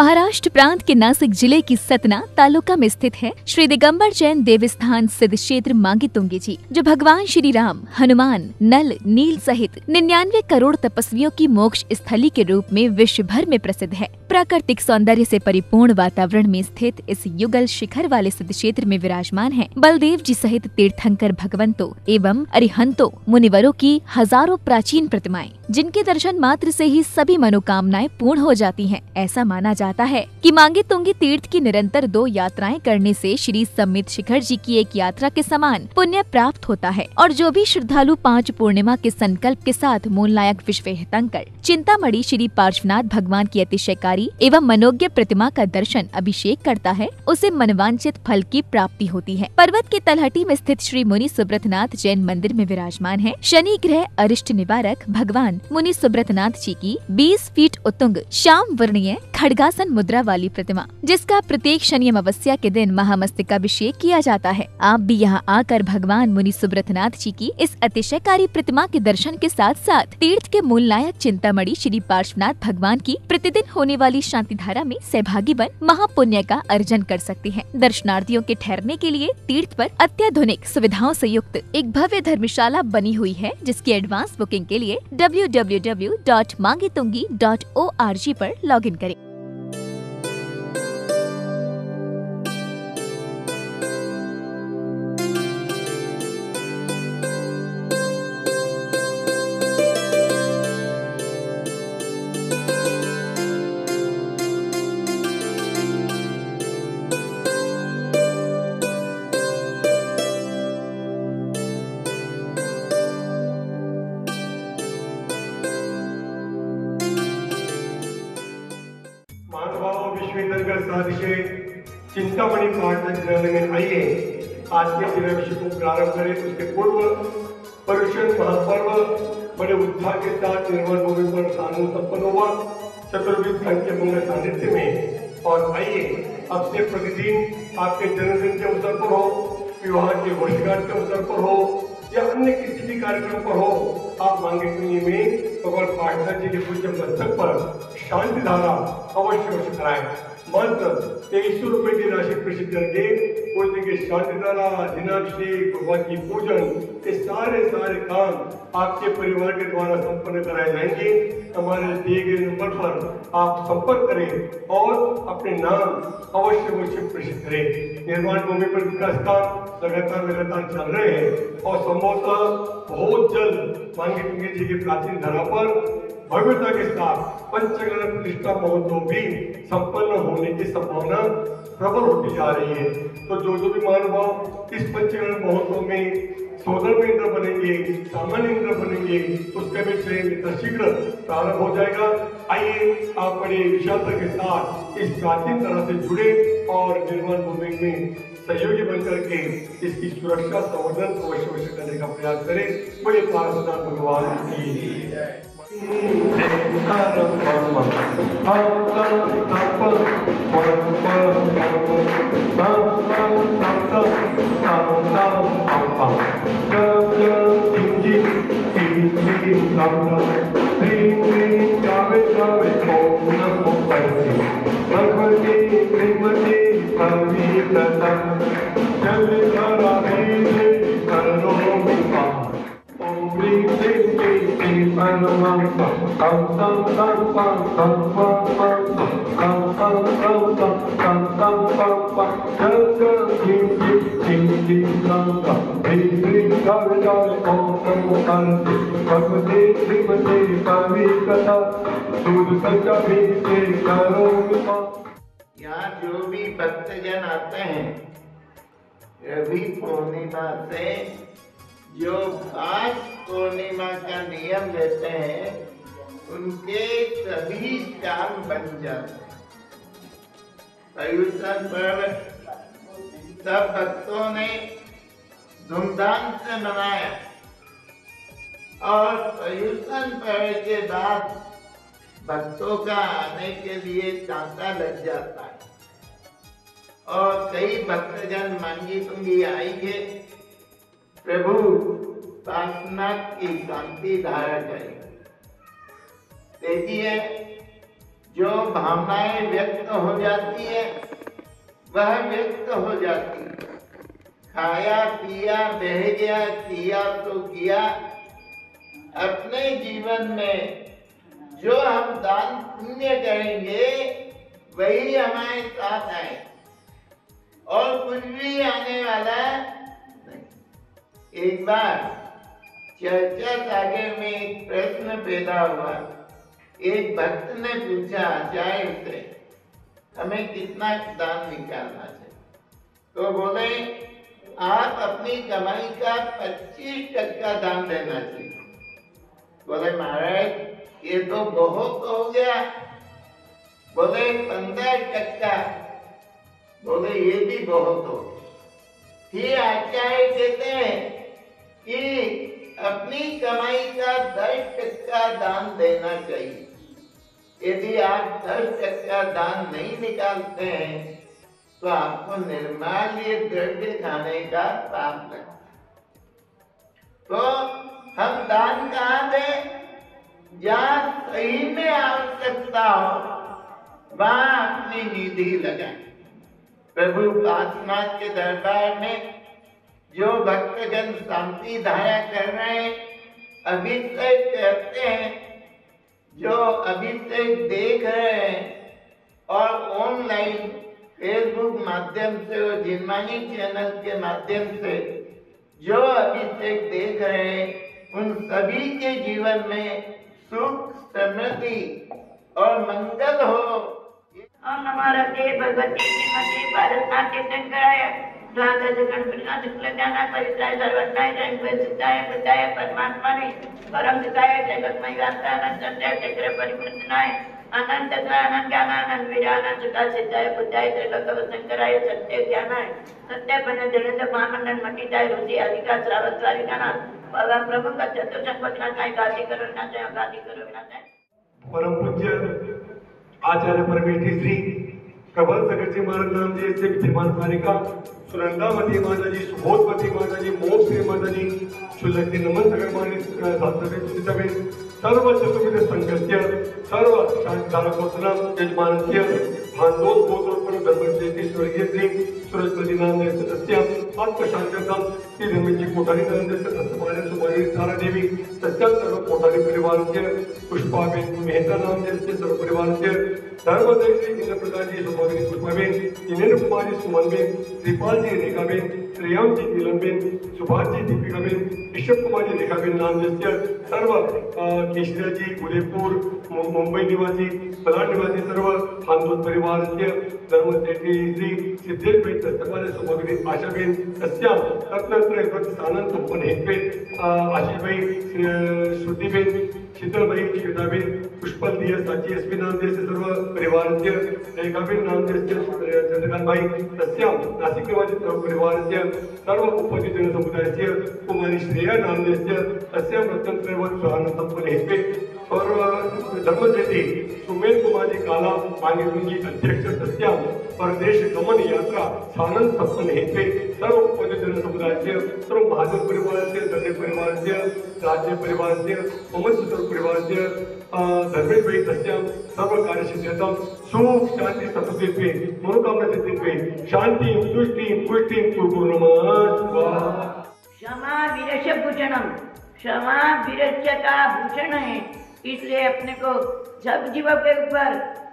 महाराष्ट्र प्रांत के नासिक जिले की सतना तालुका में स्थित है श्री दिगंबर जैन देवस्थान सिद्ध क्षेत्र मांगीतुंगी जी, जो भगवान श्री राम, हनुमान, नल, नील सहित 99 करोड़ तपस्वियों की मोक्ष स्थली के रूप में विश्व भर में प्रसिद्ध है। प्राकृतिक सौंदर्य से परिपूर्ण वातावरण में स्थित इस युगल शिखर वाले सिद्ध क्षेत्र में विराजमान है बलदेव जी सहित तीर्थंकर भगवंतों एवं अरिहंतों मुनिवरों की हजारों प्राचीन प्रतिमाएं, जिनके दर्शन मात्र से ही सभी मनोकामनाएं पूर्ण हो जाती हैं। ऐसा माना जाता है कि मांगीतुंगी तीर्थ की निरंतर 2 यात्राएं करने से श्री सम्मित शिखर जी की एक यात्रा के समान पुण्य प्राप्त होता है और जो भी श्रद्धालु 5 पूर्णिमा के संकल्प के साथ मूल नायक विश्वहितंकर चिंतामणि श्री पार्श्वनाथ भगवान की अतिशयकारी एवं मनोज्ञ प्रतिमा का दर्शन अभिषेक करता है, उसे मनवांचित फल की प्राप्ति होती है। पर्वत के तलहटी में स्थित श्री मुनि सुव्रतनाथ जैन मंदिर में विराजमान है शनि ग्रह अरिष्ट निवारक भगवान मुनि सुव्रतनाथ जी की 20 फीट उतुंग श्याम वर्णीय खड्गासन मुद्रा वाली प्रतिमा, जिसका प्रत्येक शनि अमावस्या के दिन महामस्तकाभिषेक किया जाता है। आप भी यहाँ आकर भगवान मुनि सुव्रतनाथ जी की इस अतिशयकारी प्रतिमा के दर्शन के साथ साथ तीर्थ के मूल नायक चिंतामणि श्री पार्श्वनाथ भगवान की प्रतिदिन होने वाली शांति धारा में सहभागी बन महापुण्य का अर्जन कर सकते हैं। दर्शनार्थियों के ठहरने के लिए तीर्थ पर अत्याधुनिक सुविधाओं से युक्त एक भव्य धर्मशाला बनी हुई है, जिसकी एडवांस बुकिंग के लिए www.maangitungi.org पर लॉगिन करें। के चिंतामणि ग्रंथ में आइए आज के दिव्य विषय को प्रारंभ करें। उसके पूर्व पयूषण महापर्व बड़े उत्साह के साथ निर्मल भूमि पर संपन्न हुआ चतुर्विध संघ के पूर्ण सानिध्य में। और आइए अब से प्रतिदिन आपके जन्मदिन के अवसर पर हो, विवाह के वर्षगांठ के अवसर पर हो या अन्य किसी भी कार्यक्रम पर हो, आप मांगीतुंगी में भगवान पार्श्वनाथ जी के पूज्य मस्तक पर शांति धारा अवश्य वर्ष कराएं। मंत्र 2300 रुपये की राशि प्रेषित करके पूजन के शांति धारा, दिनाभिषेक, भगवान की पूजन, ये सारे काम आपके परिवार के द्वारा संपन्न कराए जाएंगे। हमारे दिए गए नंबर पर आप संपर्क करें और अपने नाम अवश्य प्रेषित करें। निर्माण भूमि पर विकास काम लगातार चल रहे हैं और संभवतः बहुत जल्द मांगीतुंगी जी की प्राचीन धारा पर भव्यता के साथ पंचगणन प्रतिष्ठा महोत्सव भी संपन्न होने की संभावना प्रबल होती जा रही है। तो जो भी महानुभाव इस पंचगणन महोत्सव में सोलर इंद्र बनेंगे, सामान्य इंद्र बनेंगे, उसका भी चयन शीघ्र प्रारंभ हो जाएगा। आइए आप बड़े विशालता के साथ इस प्राचीन तरह से जुड़े और निर्माण भूमि में सहयोगी बनकर के इसकी सुरक्षा संवर्धन अवश्य करने का प्रयास करें। बड़े पार्श्वनाथ भगवान यहाँ जो भी भक्तजन आते हैं रवि पूर्णिमा से जो आज पूर्णिमा का नियम लेते हैं उनके सभी काम बन जाते हैं। पयूषण पर्व सब भक्तों ने धूमधाम से मनाया और पयूषण पर्व के बाद भक्तों का आने के लिए तांता लग जाता है और कई भक्तजन मांगीतुंगी आएंगे, प्रभु पार्श्वनाथ की शांति धारा करें। देखिए जो भावनाएं व्यक्त हो जाती है वह व्यक्त हो जाती है। खाया पिया बह गया, किया तो किया। अपने जीवन में जो हम दान पुण्य करेंगे वही हमारे साथ आए और कुछ भी आने वाला नहीं। एक बार चर्चा सागर में एक प्रश्न पैदा हुआ। एक भक्त ने पूछा, आचार्य से हमें कितना दान निकालना चाहिए? तो बोले, आप अपनी कमाई का 25% दान देना चाहिए। बोले, महाराज ये तो बहुत हो गया। बोले, 15%। बोले, ये भी बहुत हो। फिर आचार्य कहते हैं कि अपनी कमाई का 10% दान देना चाहिए। यदि आप 10% दान नहीं निकालते हैं तो आपको निर्माल्य द्रव्य खाने का पाप लगता है। तो हम दान कहाँ दें? जहाँ सही में आवश्यकता हो वहाँ अपनी निधि लगाए। प्रभु पार्श्वनाथ के दरबार में जो भक्तजन शांति धारा कर रहे हैं, अभिषेक करते हैं, जो अभिषेक देख रहे हैं और ऑनलाइन फेसबुक माध्यम से और जिनवानी चैनल के माध्यम से जो अभिषेक देख रहे हैं, उन सभी के जीवन में सुख समृद्धि और मंगल हो। और हमारा देव भगवती श्रीमती पार्श्वनाथ के संग परमात्मा ने परम पिताय जगतमय परिवर्तनाय आनंद आनंद ज्ञान आनंद वीरानंद सिद्धाय बुद्धाय त्रिलोकवशंकराय सत्य ज्ञानाय सत्य जलंद महामंडन मटिताय ऋषि अधिकार श्रावत सारिकाना भगवान प्रभु का चतुर्संपत्नाचाय गादी करनाचाय गादी करनाचाय। परम पूज्य आचार्य परमेश्वरी श्री प्रबल सगर जी महाराज नाम जी से विद्यमान हारिका सुनंदावती माता जी, सुबोधवती माता जी, मोक्षी माता जी, सुलक्ष्मी नमन सगर मानी सात्विक सुनितवे सर्व चतुर्विध संगत्य सर्व शांतारकोसना यजमानस्य भांडोत गोत्रोत्पन्न धर्मदेवी स्वर्गीय श्री सुरजपति नाम ने सदस्य आत्मशांतम श्री धर्मजी कोठारी नंद सत्समान सुमारी तारा देवी सत्य सर्व कोठारी परिवार के पुष्पाबेन मेहता नाम जैसे सर्व परिवार के धर्मदेव श्री इंद्र प्रकाश जी सुमारी पुष्पाबेन इनेन्द्र कुमारी सुमनबेन श्रीपाल जी रेखाबेन श्रेयाम जी नीलमबेन सुभाष जी दीपिकाबेन ऋषभ कुमार जी रेखाबेन नाम जैसे सर्व केशरा जी उदयपुर मुंबई निवासी बलाड निवासी सर्व हांदोद परिवार के धर्मदेवी श्री सिद्धेश भाई सत्पाल सुमगरी आशाबेन सत्या रत्नत्रय भक्त सानंद संपन्न हेतबेन आशीष भाई श्रुतिबेन शीतल भाई श्वेताबेन पुष्पल दिया साची एस पी नामदेश सर्व परिवार से रेखाबेन नामदेश चंद्रकांत भाई सत्या नासिक निवासी सर्व परिवार से सर्व उपस्थित जन समुदाय से कुमारी श्रेया नामदेश सत्या रत्नत्रय भक्त सानंद संपन्न हेतबेन और धर्मदेवी सुमेर कुमार जी काला मांगीतुंगी अध्यक्ष सत्या परदेश गमन यात्रा सानंद सपन हेतु सर्व उपस्थित जन समुदाय से सर्व महाजन परिवार से दंडे परिवार से राज्य परिवार से अमृतसर परिवार से धर्मेश भाई सत्यम सर्व कार्य सिद्धम सुख शांति समृद्धि पे मनोकामना सिद्धि पे शांति तुष्टि पुष्टि क्षमा वीरश भूषणम। क्षमा वीरस्य का भूषण है, इसलिए अपने को सब जीवों के ऊपर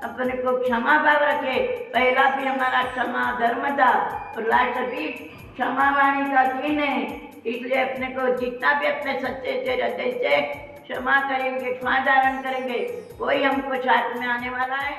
अपने को क्षमा भाव रखे। पहला भी हमारा क्षमा धर्म था और लास्ट भी क्षमा वाणी का दिन है, इसलिए अपने को जितना भी अपने सच्चे से हृदय से क्षमा करेंगे, क्षमा धारण करेंगे, कोई हमको साथ में आने वाला है।